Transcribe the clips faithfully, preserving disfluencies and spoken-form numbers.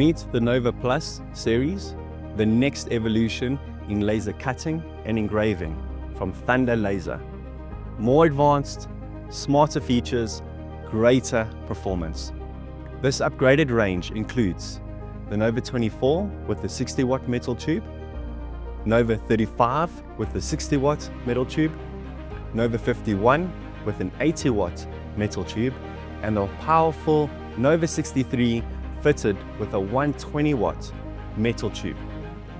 Meet the Nova Plus series, the next evolution in laser cutting and engraving from Thunder Laser. More advanced, smarter features, greater performance. This upgraded range includes the Nova twenty-four with the sixty watt metal tube, Nova thirty-five with the sixty watt metal tube, Nova fifty-one with an eighty watt metal tube, and the powerful Nova sixty-three fitted with a one hundred twenty watt metal tube.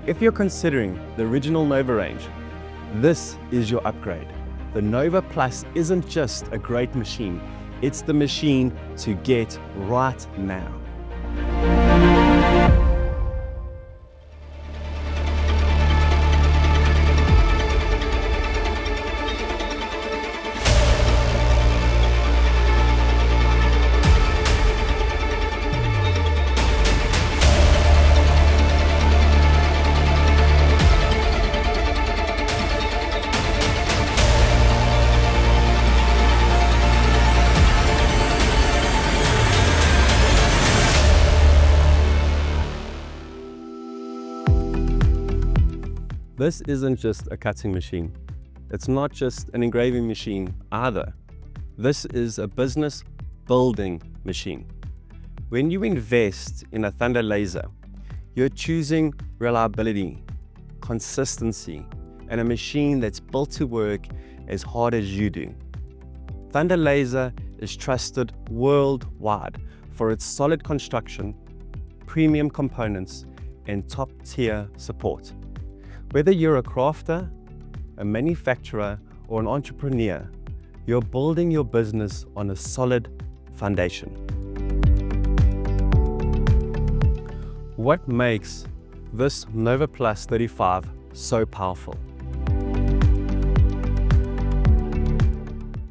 If you're considering the original Nova range, this is your upgrade. The Nova Plus isn't just a great machine, it's the machine to get right now. This isn't just a cutting machine. It's not just an engraving machine either. This is a business building machine. When you invest in a Thunder Laser, you're choosing reliability, consistency, and a machine that's built to work as hard as you do. Thunder Laser is trusted worldwide for its solid construction, premium components, and top-tier support. Whether you're a crafter, a manufacturer, or an entrepreneur, you're building your business on a solid foundation. What makes this Nova Plus thirty-five so powerful?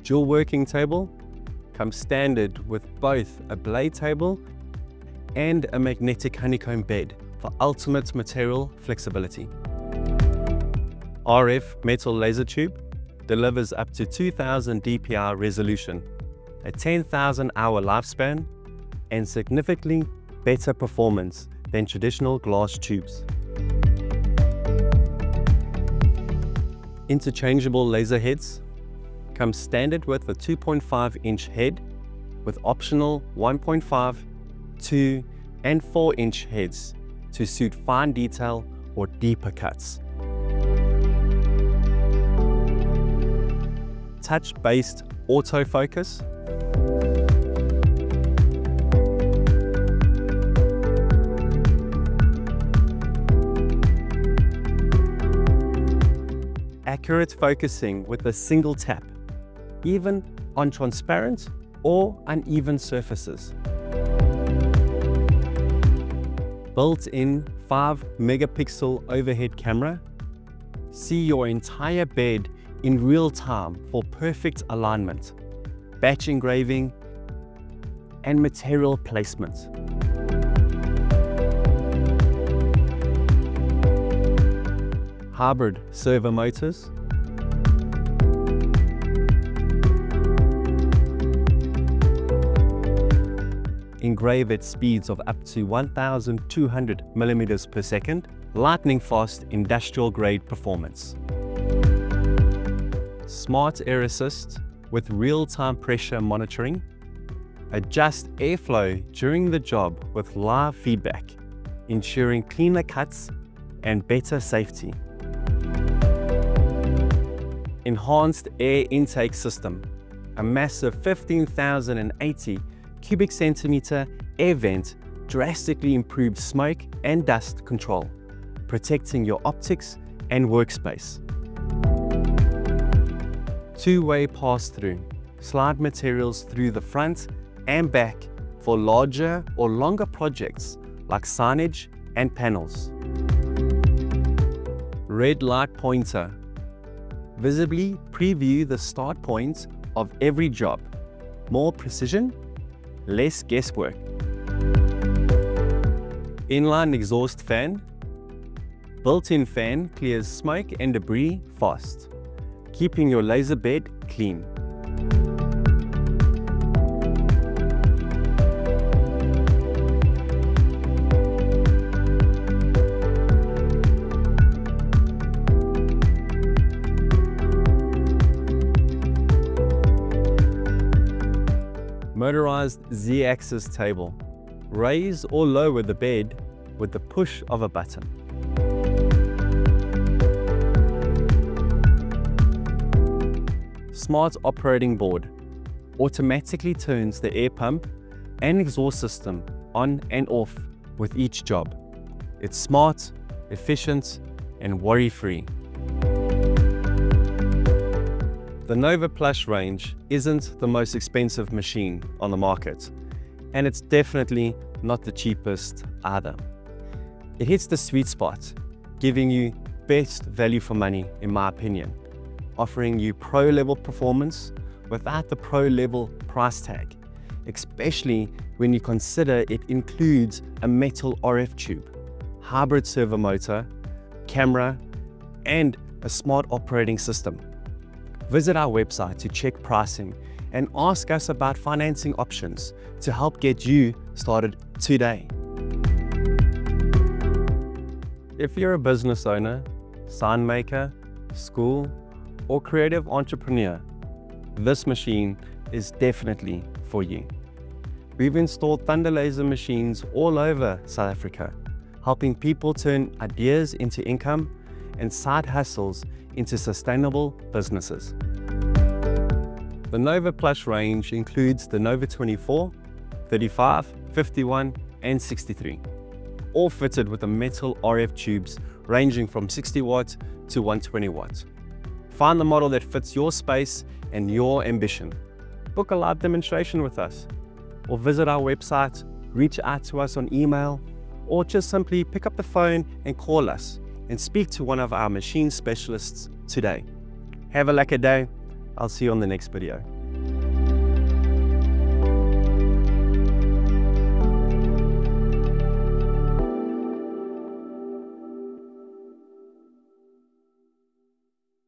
Dual working table comes standard with both a blade table and a magnetic honeycomb bed for ultimate material flexibility. R F Metal Laser Tube delivers up to two thousand D P I resolution, a ten thousand hour lifespan, and significantly better performance than traditional glass tubes. Interchangeable laser heads come standard with a two point five inch head with optional one point five, two and four inch heads to suit fine detail or deeper cuts. Touch-based autofocus, accurate focusing with a single tap, even on transparent or uneven surfaces. Built-in five megapixel overhead camera, see your entire bed in real time for perfect alignment, batch engraving, and material placement. Hybrid Servo Motors, engrave at speeds of up to one thousand two hundred millimeters per second, lightning fast industrial grade performance. Smart Air Assist with real-time pressure monitoring. Adjust airflow during the job with live feedback, ensuring cleaner cuts and better safety. Enhanced air intake system, a massive fifteen thousand eighty cubic centimeter air vent drastically improves smoke and dust control, protecting your optics and workspace. Two-way pass-through, slide materials through the front and back for larger or longer projects like signage and panels. Red light pointer, visibly preview the start point of every job. More precision, less guesswork. Inline exhaust fan, built-in fan clears smoke and debris fast, keeping your laser bed clean. motorized Z-axis table. Raise or lower the bed with the push of a button. Smart operating board automatically turns the air pump and exhaust system on and off with each job. It's smart, efficient, and worry-free. The Nova Plus range isn't the most expensive machine on the market, and it's definitely not the cheapest either. It hits the sweet spot, giving you best value for money, in my opinion, offering you pro-level performance without the pro-level price tag, especially when you consider it includes a metal R F tube, hybrid servo motor, camera, and a smart operating system. Visit our website to check pricing and ask us about financing options to help get you started today. If you're a business owner, sign maker, school, or creative entrepreneur, this machine is definitely for you. We've installed Thunder Laser machines all over South Africa, helping people turn ideas into income and side hustles into sustainable businesses. The Nova Plus range includes the Nova twenty-four, thirty-five, fifty-one, and sixty-three, all fitted with the metal R F tubes ranging from sixty watts to one hundred twenty watts. Find the model that fits your space and your ambition. Book a live demonstration with us, or visit our website, reach out to us on email, or just simply pick up the phone and call us and speak to one of our machine specialists today. Have a lucky day. I'll see you on the next video.